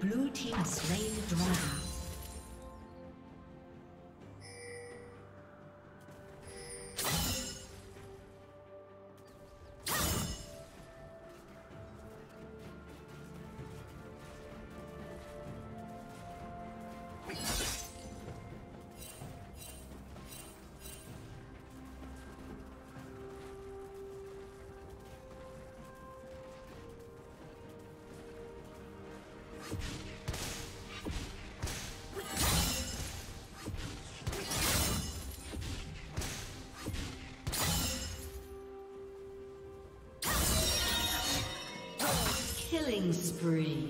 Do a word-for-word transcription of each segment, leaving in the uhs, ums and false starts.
Blue team slain the dragon. Killing spree.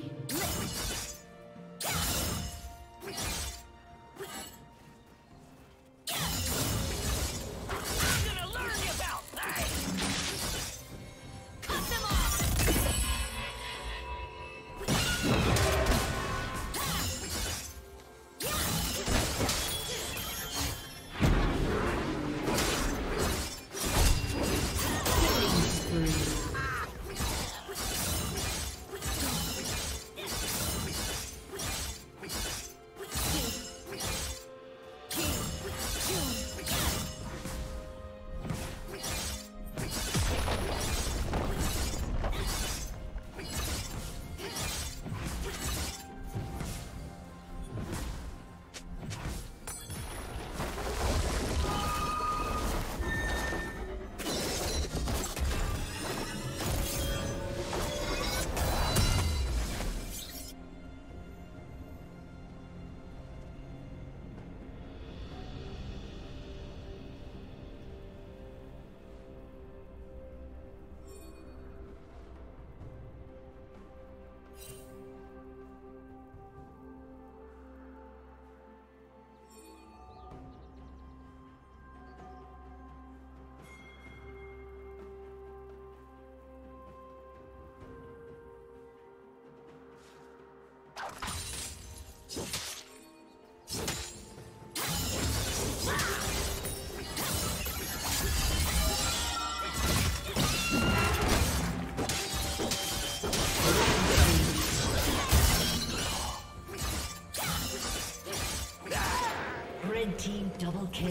Red team double kill.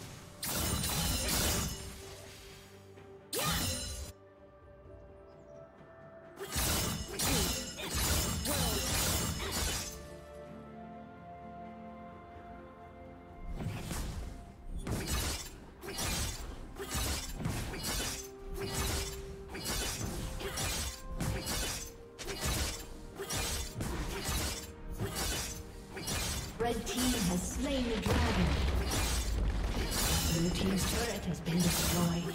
Red team has slain the dragon. Blue team's turret has been destroyed.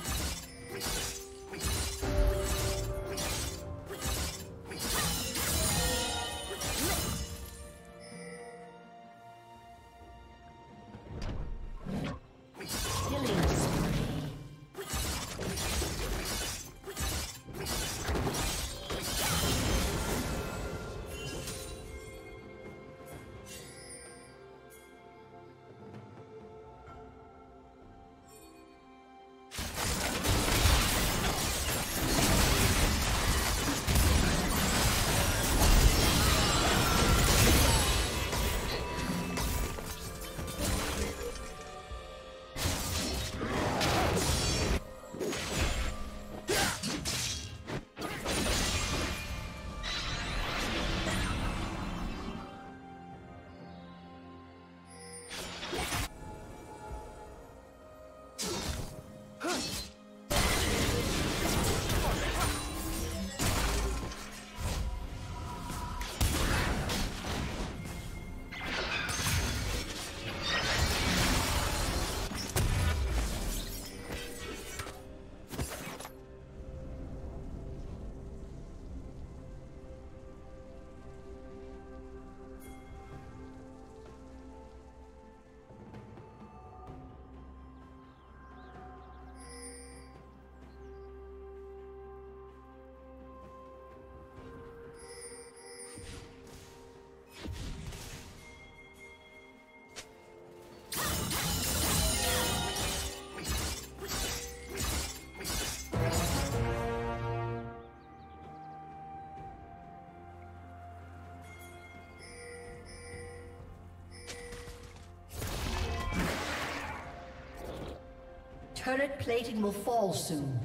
Turret plating will fall soon.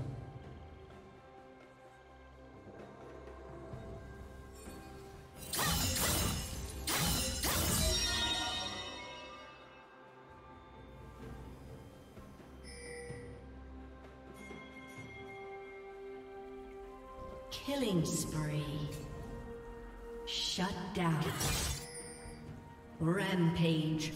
Killing spree. Shut down. Rampage.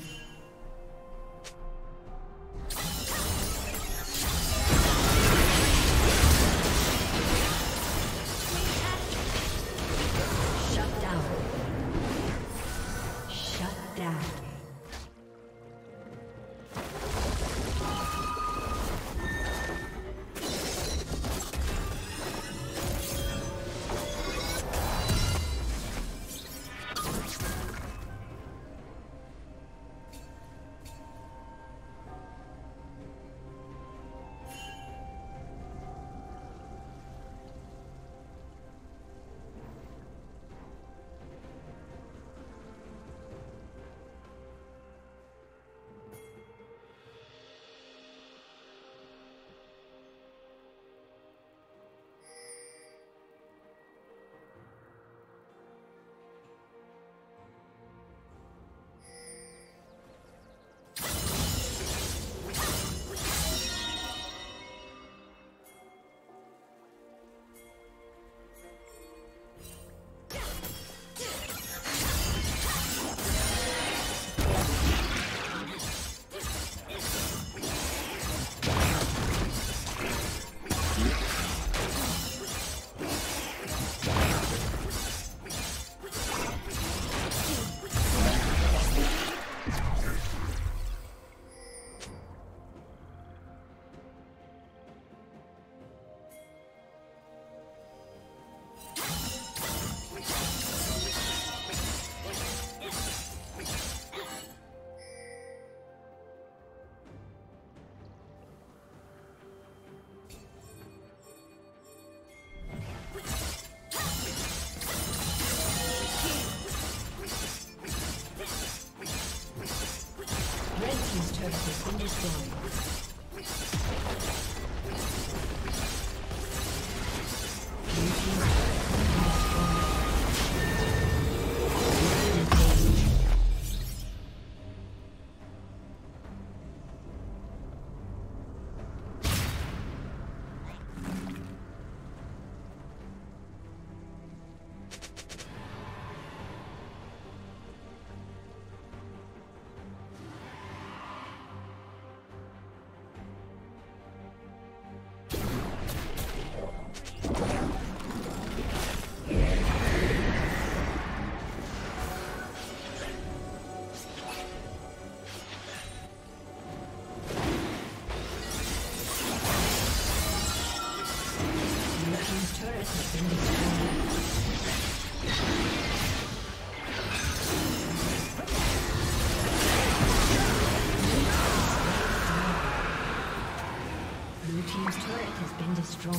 turret has been destroyed.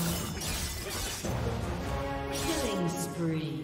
Killing spree.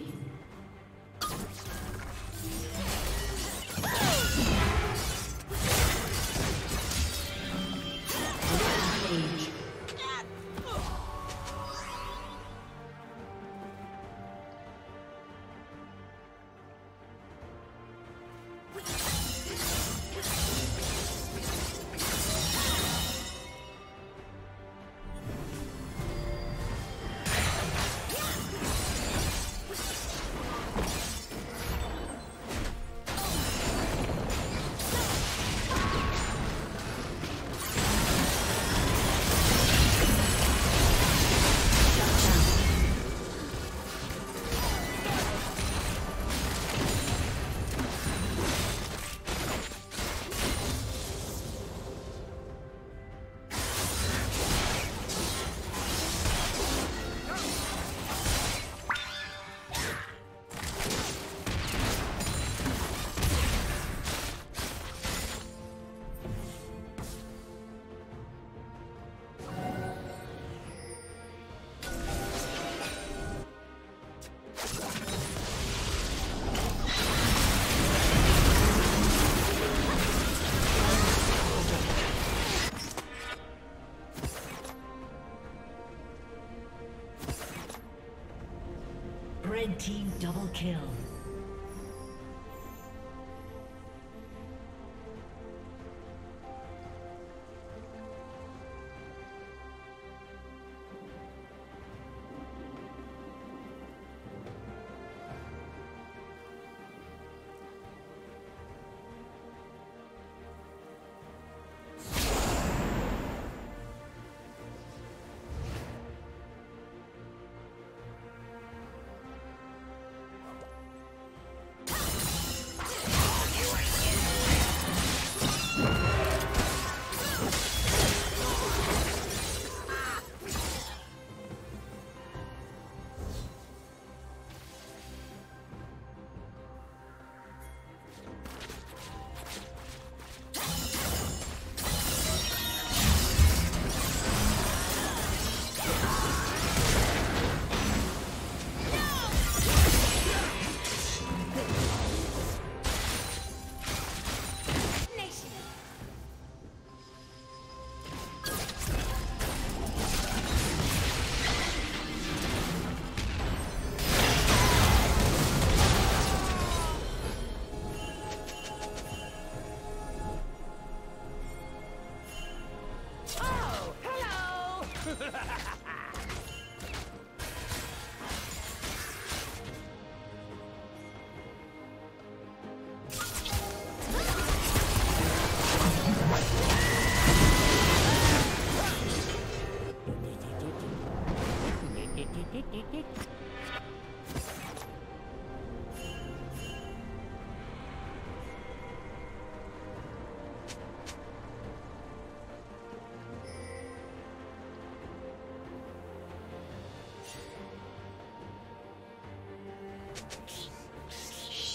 Red team double kill.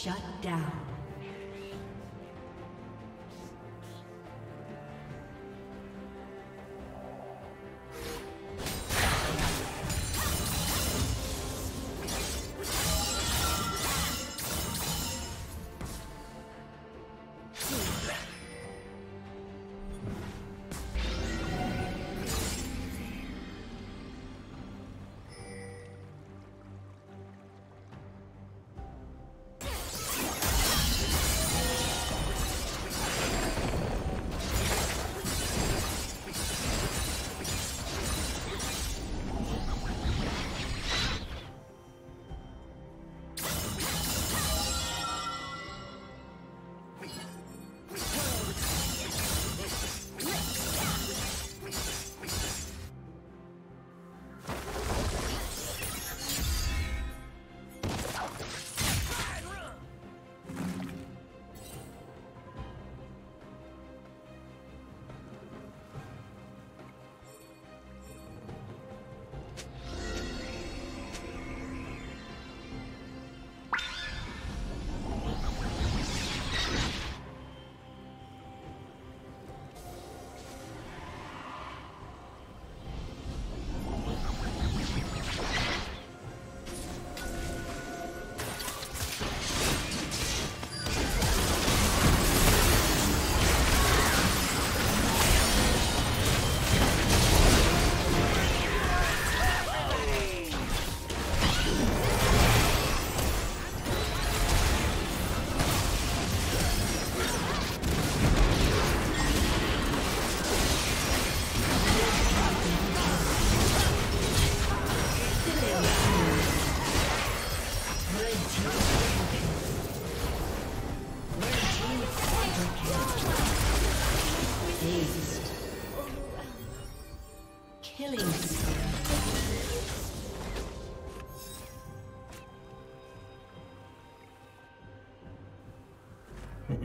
Shut down. killing.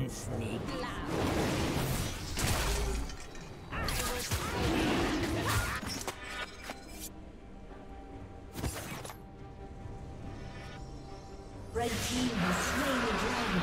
Snake loud. I was Red team has slain the dragon.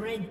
Red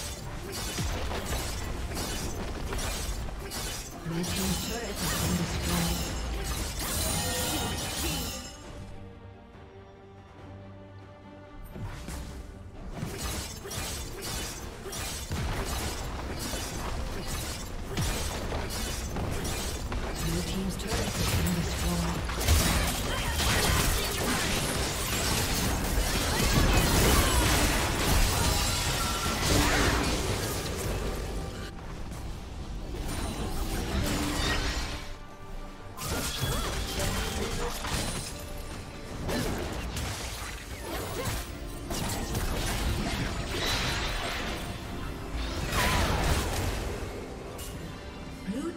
Destroyed. Blue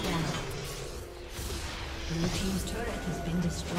team's turret has been destroyed.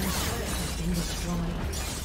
Your turret has been destroyed.